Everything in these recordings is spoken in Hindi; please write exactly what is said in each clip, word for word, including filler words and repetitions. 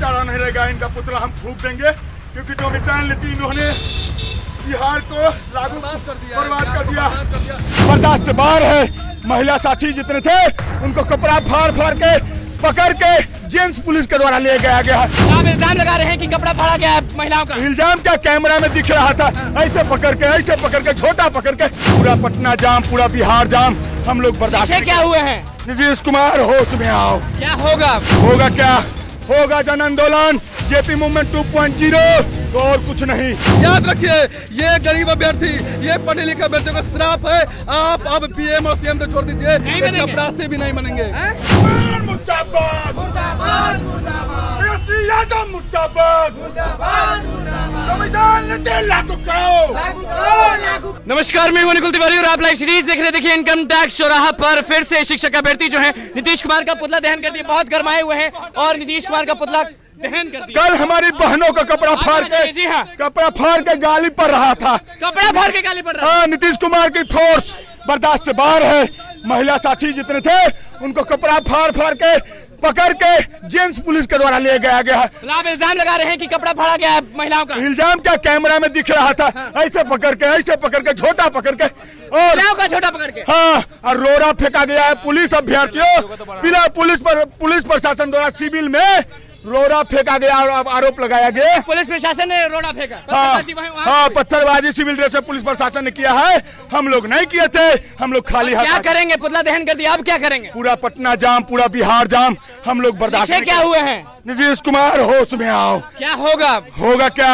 चारा नहीं रहेगा, इनका पुतला हम फूंक देंगे, क्योंकि डोमिसाइल नीति इन्होंने बिहार को लागू बर्बाद कर दिया। बर्दाश्त से बाहर है। महिला साथी जितने थे उनको कपड़ा फाड़ फाड़ के पकड़ के जेम्स पुलिस के द्वारा ले गया गया। आप इल्जाम लगा रहे हैं कि कपड़ा फाड़ा गया महिलाओं का? इल्जाम क्या, कैमरा में दिख रहा था, ऐसे पकड़ के ऐसे पकड़ के छोटा पकड़ के। पूरा पटना जाम, पूरा बिहार जाम, हम लोग बर्दाश्त। क्या हुए हैं नीतीश कुमार, होश में आओ। क्या होगा? होगा क्या होगा, जन आंदोलन, JP movement two point zero, और कुछ नहीं। याद रखिए, ये गरीब अभ्यर्थी, ये पढ़े लिखे अभ्यर्थी का श्राप है। आप अब पीएम और सीएम तो छोड़ दीजिए, चपरासी भी नहीं बनेंगे। मुर्दाबाद मुर्दाबाद मुर्दाबाद। नमस्कार, मैं हूं निकुल तिवारी और आप लाइव सीरीज देख रहे। देखिए, इनकम टैक्स चौराहा पर फिर से शिक्षक अभ्यर्थी जो है नीतीश कुमार का पुतला दहन कर दिया। बहुत गर्माए हुए हैं और नीतीश कुमार का पुतला दहन कर दिया। कल हमारी बहनों का कपड़ा फाड़ के जी हाँ। कपड़ा फाड़ के गाली पड़ रहा था, कपड़ा फाड़ के गाली पड़ रहा था। नीतीश कुमार की फोर्स बर्दाश्त से बाहर है। महिला साथी जितने थे उनको कपड़ा फाड़ फाड़ के पकड़ के जेम्स पुलिस के द्वारा ले गया गया। आप इल्जाम लगा रहे हैं कि कपड़ा फाड़ा गया है महिलाओं का? इल्जाम क्या, कैमरा में दिख रहा था, ऐसे पकड़ के ऐसे पकड़ के छोटा पकड़ के और छोटा पकड़ के हाँ, और रोड़ा फेंका गया है। पुलिस अभ्यर्थियों बिना पुलिस पर पुलिस प्रशासन द्वारा सिविल में रोड़ा फेंका गया और आरोप लगाया गया। पुलिस प्रशासन ने रोड़ा फेंका, पत्थरबाजी, हाँ पत्थरबाजी सिविल ड्रेस में पुलिस प्रशासन ने किया है, हम लोग नहीं किए थे। हम लोग खाली हाथ। क्या करेंगे, पुतला दहन कर दिया, अब क्या करेंगे? पूरा पटना जाम, पूरा बिहार जाम, हम लोग बर्दाश्त। क्या हुए हैं नीतीश कुमार, होश में आओ। क्या होगा? होगा क्या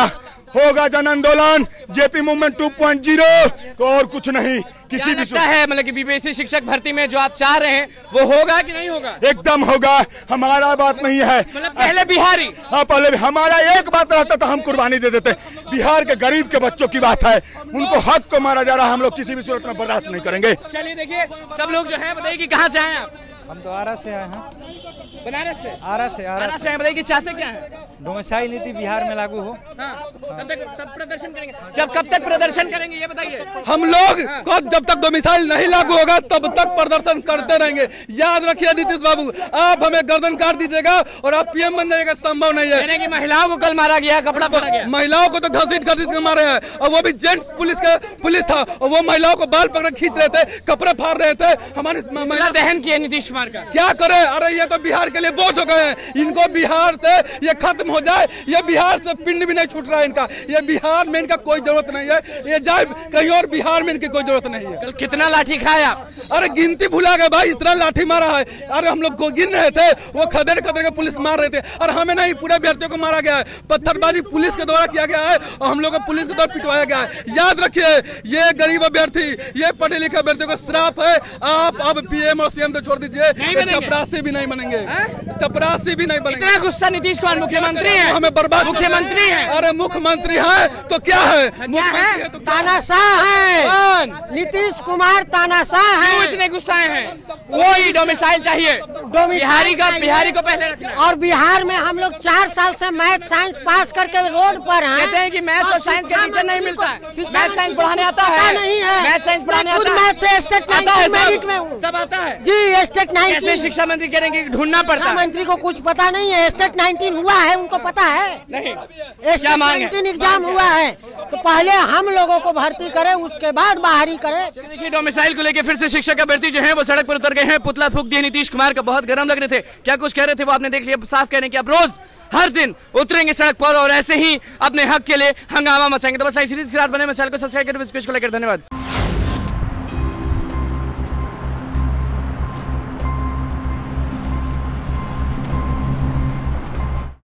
होगा, जन आंदोलन, JP movement two point zero, और कुछ नहीं। किसी भी लगता है मतलब कि बीपीएससी शिक्षक भर्ती में जो आप चाह रहे हैं वो होगा कि नहीं होगा? एकदम होगा, हमारा बात नहीं है। पहले बिहारी हाँ, पहले हमारा एक बात रहता तो हम कुर्बानी दे देते। बिहार के गरीब के बच्चों की बात है, उनको हक को मारा जा रहा है, हम लोग किसी भी सूरत में बर्दाश्त नहीं करेंगे। चलिए देखिए, सब लोग जो है, बताइए कि कहाँ से आए आप? हम तो आरा से आए हैं। बनारस से? आरा से। आरा से बताइए कि चाहते क्या है? डोमिसाइल नीति बिहार में लागू हो। हाँ, तब तक तब प्रदर्शन करेंगे। जब कब तक प्रदर्शन करेंगे ये बताइए? हम लोग हाँ। को जब तक डोमिसाइल नहीं लागू होगा तब तक प्रदर्शन करते रहेंगे। याद रखिए नीतीश बाबू, आप हमें गर्दन काट दीजिएगा और आप पीएम बन जाएगा, संभव नहीं है। कि महिलाओं को कल मारा गया, कपड़ा पड़ा गया, महिलाओं को तो घसीट घसीट कर मारे हैं, और वो भी जेंट्स पुलिस का पुलिस था, और वो महिलाओं को बाल पकड़ खींच रहे थे, कपड़े फाड़ रहे थे। हमारे महिला दहन किए नीतीश कुमार का। क्या करे, अरे ये तो बिहार के लिए बोझ हो गए हैं। इनको बिहार से ये खत्म हो जाए। ये बिहार से पिंड भी नहीं छूट रहा है इनका। ये बिहार में इनका कोई जरूरत नहीं है, ये जाए कहीं और, बिहार में इनकी कोई जरूरत नहीं है। कल कितना लाठी खाया? अरे गिनती भुला गए भाई, इतना लाठी मारा है। अरे हम लोग गिन रहे थे, वो खदेड़ खदेड़ के पुलिस मार रहे थे। और हमें नहीं, पूरे व्यक्तियों को मारा गया है। पत्थरबाजी पुलिस के द्वारा किया गया है और हम लोग को पुलिस के द्वारा पिटवाया गया है। याद रखिए, ये गरीब अभ्यर्थी, ये पढ़े लिखे अभ्यर्थियों का श्राप है। आप अब पीएम और सीएम तो छोड़ दीजिए, चपरासी भी नहीं बनेंगे, चपरासी भी नहीं बनेंगे। गुस्सा नीतीश कुमार मुख्यमंत्री है, हमें बर्बाद। मुख्यमंत्री है, अरे मुख्यमंत्री है तो क्या है, क्या है? तो तानाशाह है नीतीश कुमार, तानाशाह है। इतने गुस्साए हैं, वो ही डोमिसाइल चाहिए, बिहारी का, बिहारी को पहले रखना। और बिहार में हम लोग चार साल से मैथ साइंस पास करके रोड पर हैं, कहते हैं कि मैथ और साइंस का टीचर नहीं मिलता है। मैथ साइंस पढ़ाने आता है? नहीं है, मैथ साइंस पढ़ाने आता है, मैथ से स्टेट नाइन में सब आता है जी। स्टेट नाइन शिक्षा मंत्री कह रहे हैं कि ढूंढना पड़ता है। मंत्री को कुछ पता नहीं है, स्टेट नाइनटीन हुआ है उनको पता है नहीं? क्या मांग है? एग्जाम हुआ है तो पहले हम लोगों को भर्ती करें, उसके बाद बाहरी करें। देखिए, डोमिसाइल को लेकर फिर से शिक्षक अभ्यर्थी जो है वो सड़क पर उतर गए हैं, पुतला फूंक दिया नीतीश कुमार का। बहुत गर्म लग रहे थे, क्या कुछ कह रहे थे वो आपने देख लिया। साफ कह रहे हैं कि आप रोज हर दिन उतरेंगे सड़क पर और ऐसे ही अपने हक के लिए हंगामा मचाएंगे। तो बस इसी के साथ बने, मैं चैनल को सब्सक्राइब करते हैं। धन्यवाद।